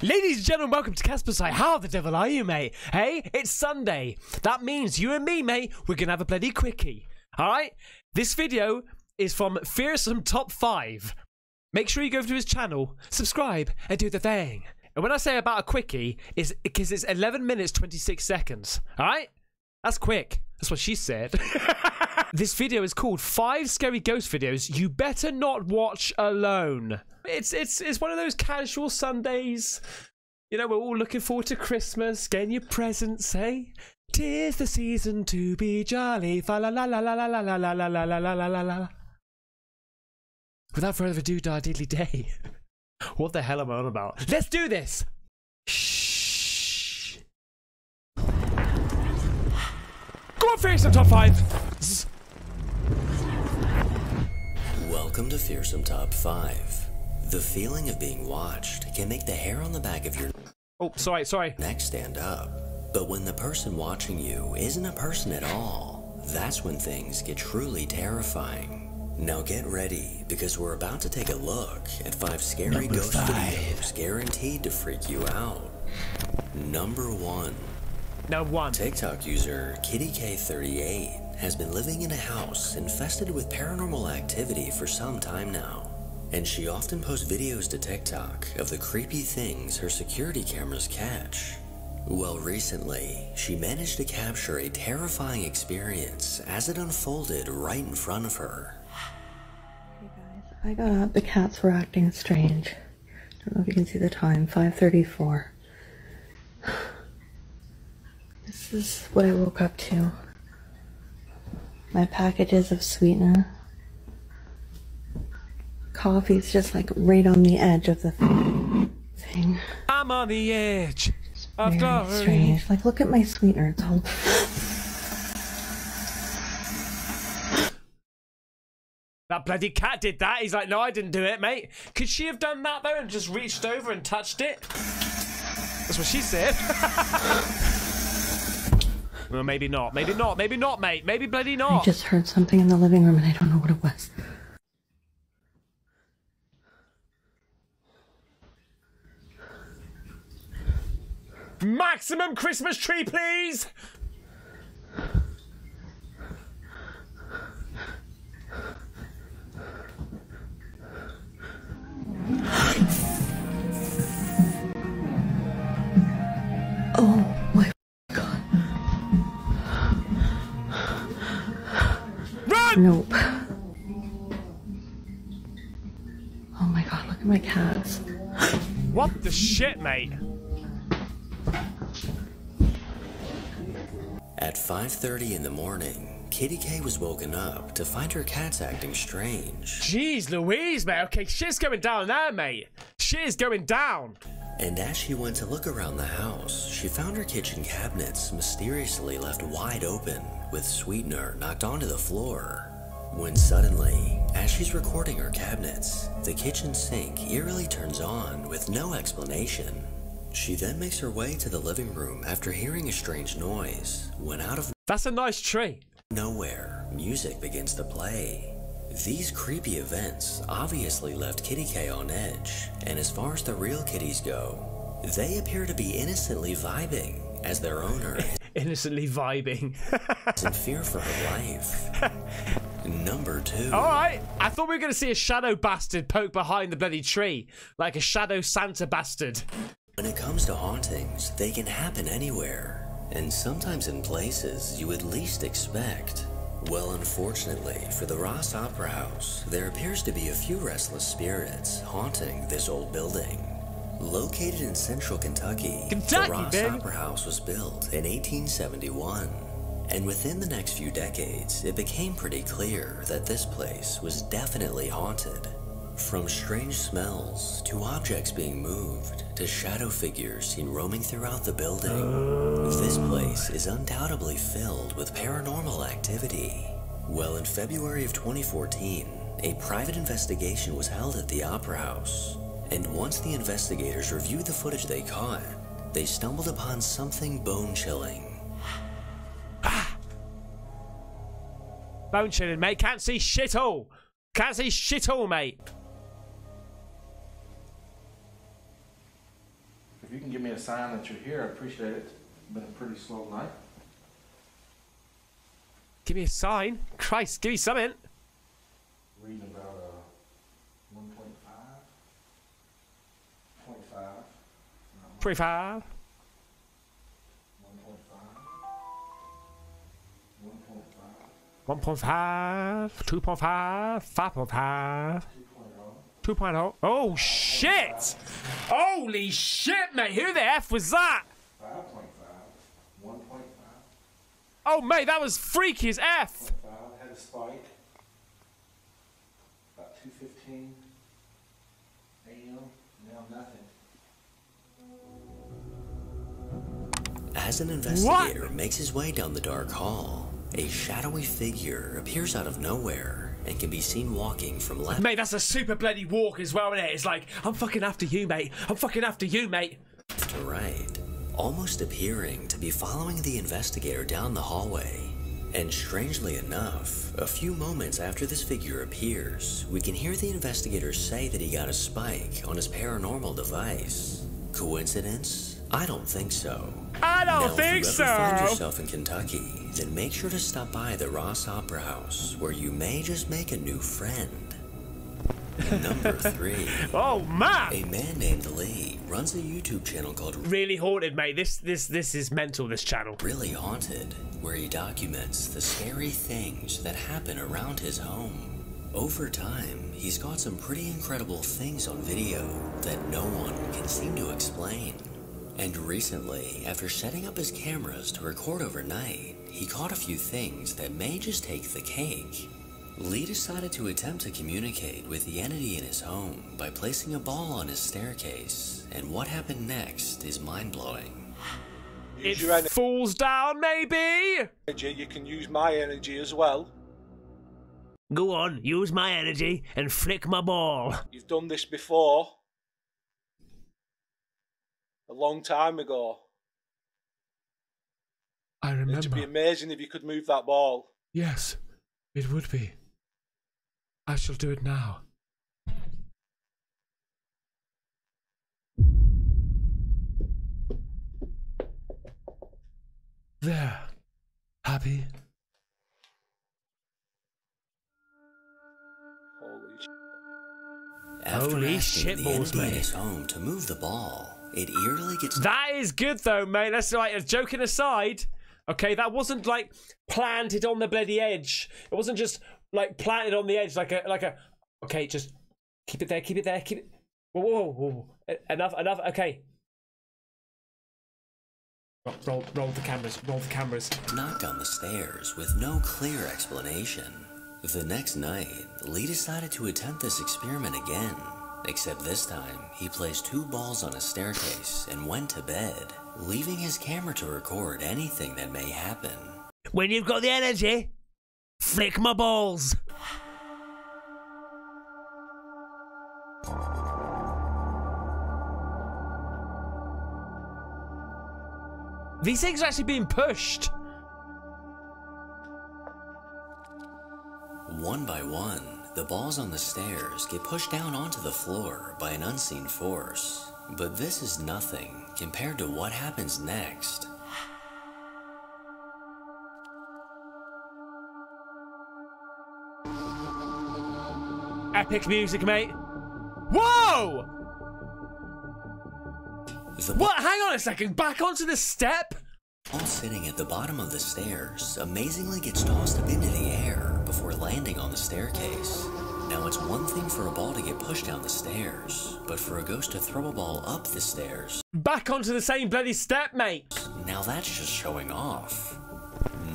Ladies and gentlemen, welcome to Casper's Eye. How the devil are you, mate? Hey, it's Sunday. That means you and me, mate, we're going to have a bloody quickie. All right? This video is from Fearsome Top Five. Make sure you go over to his channel, subscribe, and do the thing. And when I say about a quickie, it's because it's 11 minutes, 26 seconds. All right? That's quick. That's what she said. This video is called 5 Scary Ghost Videos You Better Not Watch Alone. It's one of those casual Sundays. You know, we're all looking forward to Christmas, getting your presents, eh? 'Tis the season to be jolly. Fa la la la la la la la la la la la la la la. Without further ado, da diddly day. What the hell am I on about? Let's do this! Shh. Go on, Fearsome Top Five! Welcome to Fearsome Top Five. The feeling of being watched can make the hair on the back of your neck stand up. But when the person watching you isn't a person at all, that's when things get truly terrifying. Now get ready, because we're about to take a look at 5 scary ghost videos guaranteed to freak you out. Number one. TikTok user KittyK38 has been living in a house infested with paranormal activity for some time now. And she often posts videos to TikTok of the creepy things her security cameras catch. Well, recently, she managed to capture a terrifying experience as it unfolded right in front of her. Hey guys, I got up, the cats were acting strange. I don't know if you can see the time, 5:34. This is what I woke up to. My packages of sweetener. Coffee's just like right on the edge of the thing. I'm on the edge of glory. Very strange. Like, look at my sweetener. It's all. That bloody cat did that. He's like, no, I didn't do it, mate. Could she have done that though and just reached over and touched it? That's what she said. Well, maybe not. Maybe not. Maybe not, mate. Maybe bloody not. I just heard something in the living room and I don't know what it was. Maximum Christmas tree, please! Oh my god. Run! Nope. Oh my god, look at my cats. What the shit, mate? At 5:30 in the morning, Kitty K was woken up to find her cats acting strange. Jeez Louise, mate. Okay, shit's going down there, mate. Shit is going down. And as she went to look around the house, she found her kitchen cabinets mysteriously left wide open, with sweetener knocked onto the floor. When suddenly, as she's recording her cabinets, the kitchen sink eerily turns on with no explanation. She then makes her way to the living room after hearing a strange noise, when out of nowhere, music begins to play. These creepy events obviously left Kitty K on edge, and as far as the real kitties go, they appear to be innocently vibing as their owner is in fear for her life. Number two. Alright, I thought we were going to see a shadow bastard poke behind the bloody tree, like a shadow Santa bastard. When it comes to hauntings, they can happen anywhere, and sometimes in places you would least expect. Well, unfortunately for the Ross Opera House, there appears to be a few restless spirits haunting this old building. Located in central Kentucky, the Ross Opera House was built in 1871, and within the next few decades, it became pretty clear that this place was definitely haunted. From strange smells, to objects being moved, to shadow figures seen roaming throughout the building, this place is undoubtedly filled with paranormal activity. Well, in February of 2014, a private investigation was held at the Opera House, and once the investigators reviewed the footage they caught, they stumbled upon something bone-chilling. Bone-chilling, mate. Can't see shit all. Can't see shit all, mate. If you can give me a sign that you're here, I appreciate it. It's been a pretty slow night. Give me a sign? Christ, give me something. Reading about 1.5. 1.5, 2.5, 5.5, 2.0. Oh shit! Holy shit, mate! Who the F was that? 5.5, 1.5. Oh mate, that was freaky as F. 5 had a spike. About 2:15 a.m. Now nothing. As an investigator makes his way down the dark hall, a shadowy figure appears out of nowhere and can be seen walking from left. Mate, that's a super bloody walk as well, isn't it? It's like, I'm fucking after you, mate. I'm fucking after you, mate. To right, almost appearing to be following the investigator down the hallway. And strangely enough, a few moments after this figure appears, we can hear the investigator say that he got a spike on his paranormal device. Coincidence? I don't think so. I don't think so. If you ever find yourself in Kentucky, then make sure to stop by the Ross Opera House, where you may just make a new friend. Number 3. Oh man! A man named Lee runs a YouTube channel called Really Haunted, mate. This is mental. This channel. Really Haunted, where he documents the scary things that happen around his home. Over time, he's got some pretty incredible things on video that no one can seem to explain. And recently, after setting up his cameras to record overnight, he caught a few things that may just take the cake. Lee decided to attempt to communicate with the entity in his home by placing a ball on his staircase, and what happened next is mind-blowing. It falls down, maybe? You can use my energy as well. Go on, use my energy and flick my ball. You've done this before. A long time ago. I remember. It'd be amazing if you could move that ball. Yes, it would be. I shall do it now. There. Happy? Holy shit. Holy shit balls, mate. His home to move the ball. It eerily gets... That is good though, mate. That's like, joking aside, okay, that wasn't like planted on the bloody edge. It wasn't just like planted on the edge like a okay, just keep it there, keep it there, keep it. Whoa, whoa, whoa. Enough, okay. Roll the cameras, roll the cameras. Knocked on the stairs with no clear explanation. The next night, Lee decided to attempt this experiment again. Except this time, he placed 2 balls on a staircase and went to bed, leaving his camera to record anything that may happen. When you've got the energy, flick my balls! These things are actually being pushed! One by one, the balls on the stairs get pushed down onto the floor by an unseen force, but this is nothing compared to what happens next. Epic music, mate. Whoa! What? Hang on a second, back onto the step? All sitting at the bottom of the stairs amazingly gets tossed up into the air before landing on the staircase. Now it's one thing for a ball to get pushed down the stairs, but for a ghost to throw a ball up the stairs... Back onto the same bloody step, mate! Now that's just showing off.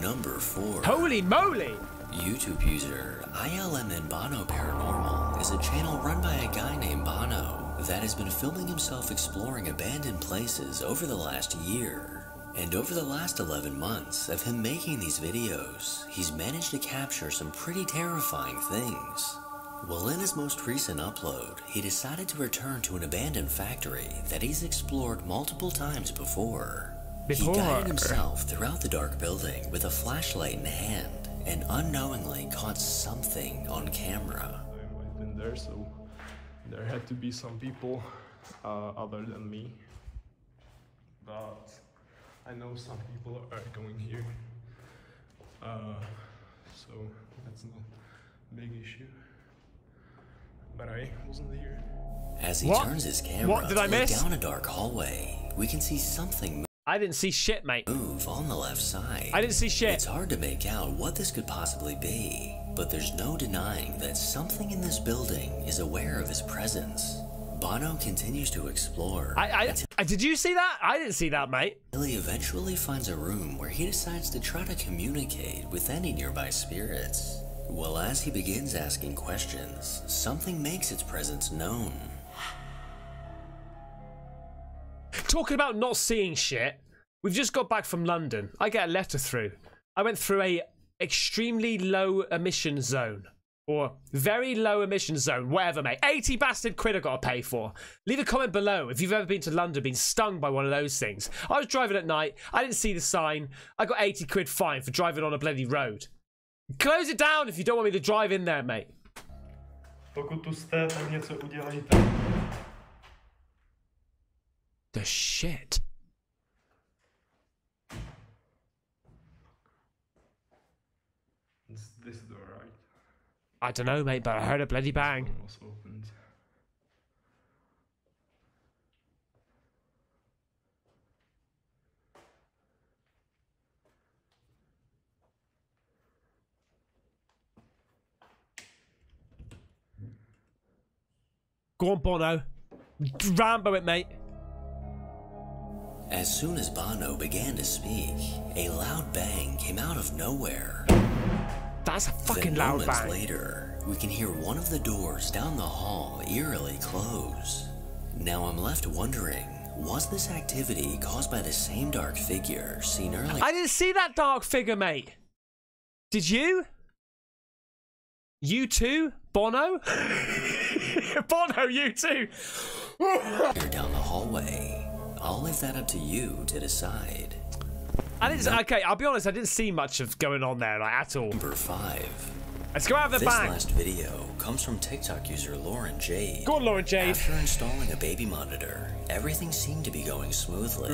Number 4. Holy moly! YouTube user ILMN Bono Paranormal is a channel run by a guy named Bono that has been filming himself exploring abandoned places over the last year. And over the last 11 months of him making these videos, he's managed to capture some pretty terrifying things. Well, in his most recent upload, he decided to return to an abandoned factory that he's explored multiple times before. He guided himself throughout the dark building with a flashlight in hand, and unknowingly caught something on camera. I've been there, so there had to be some people other than me. I know some people are going here, so that's not a big issue. But I wasn't here. As he turns his camera to look down a dark hallway, we can see something move. I didn't see shit, mate. Move on the left side. I didn't see shit. It's hard to make out what this could possibly be, but there's no denying that something in this building is aware of his presence. Bono continues to explore. Did you see that? I didn't see that, mate. He eventually finds a room where he decides to try to communicate with any nearby spirits. Well, as he begins asking questions, something makes its presence known. Talking about not seeing shit, we've just got back from London. I get a letter through. I went through a extremely low emission zone. Or very low emission zone, whatever, mate. 80 bastard quid I gotta pay for. Leave a comment below if you've ever been to London, been stung by one of those things. I was driving at night. I didn't see the sign. I got 80 quid fine for driving on a bloody road. Close it down if you don't want me to drive in there, mate. The shit. Is this door right? I don't know, mate, but I heard a bloody bang. Go on, Bono. Rambo it, mate. As soon as Bono began to speak, a loud bang came out of nowhere. That's a fucking loud bang. Later, we can hear one of the doors down the hall eerily close. Now I'm left wondering, was this activity caused by the same dark figure seen earlier? I didn't see that dark figure, mate. Did you? You too, Bono? Bono, you too. Down the hallway. I'll leave that up to you to decide. I didn't, okay, I'll be honest, I didn't see much of going on there, like, at all. Number 5. Let's go out of the bag. This last video comes from TikTok user Lauren Jade. Go on, Lauren Jade. After installing a baby monitor, everything seemed to be going smoothly.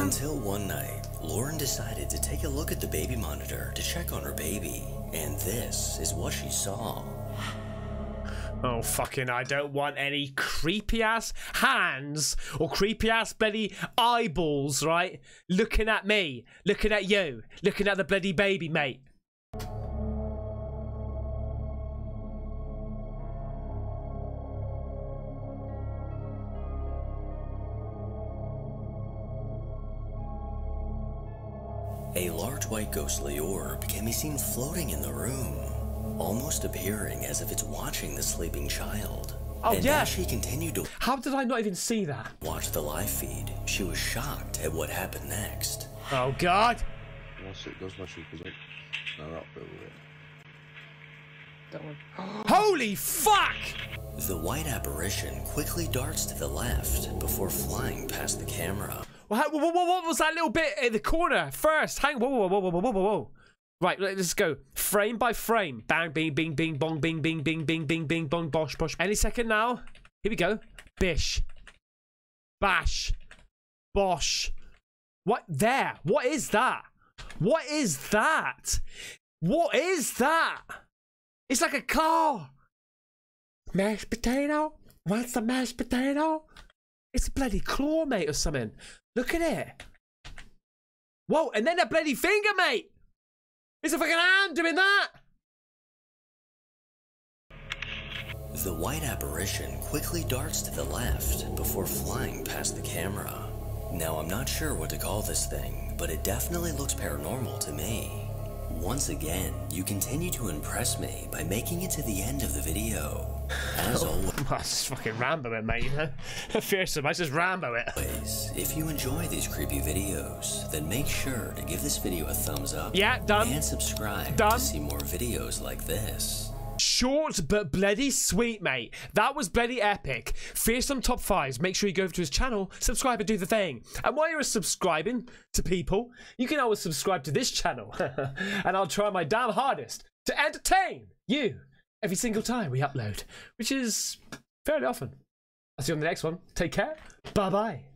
Until one night, Lauren decided to take a look at the baby monitor to check on her baby. And this is what she saw. Oh, fucking, I don't want any creepy-ass hands or creepy-ass bloody eyeballs, right? Looking at me, looking at you, looking at the bloody baby, mate. A large white ghostly orb can be seen floating in the room, almost appearing as if it's watching the sleeping child. Oh, and yeah. As she continued to How did I not even see that? Watch the live feed. She was shocked at what happened next. Oh God. That one. Holy fuck! The white apparition quickly darts to the left before flying past the camera. What was that little bit in the corner first? Hang whoa. Right, let's go frame by frame. Bang, bing, bing, bing, bong, bing, bing, bing, bing, bing, bing, bong, bosh, bosh. Any second now. Here we go. Bish. Bash. Bosh. What there? What is that? What is that? What is that? It's like a car. Mashed potato? What's the mashed potato? It's a bloody claw, mate, or something. Look at it. Whoa, and then a bloody finger, mate. It's a fucking hand doing that! The white apparition quickly darts to the left before flying past the camera. Now I'm not sure what to call this thing, but it definitely looks paranormal to me. Once again, you continue to impress me by making it to the end of the video. As always, I just fucking Rambo it, mate, you know? Fearsome, I just Rambo it. If you enjoy these creepy videos, then make sure to give this video a thumbs up. Yeah, done. And subscribe to see more videos like this. Short but bloody sweet, mate. That was bloody epic. Fearsome Top Fives. Make sure you go over to his channel, subscribe and do the thing. And while you're subscribing to people, you can always subscribe to this channel. And I'll try my damn hardest to entertain you every single time we upload, which is fairly often. I'll see you on the next one. Take care. Bye-bye.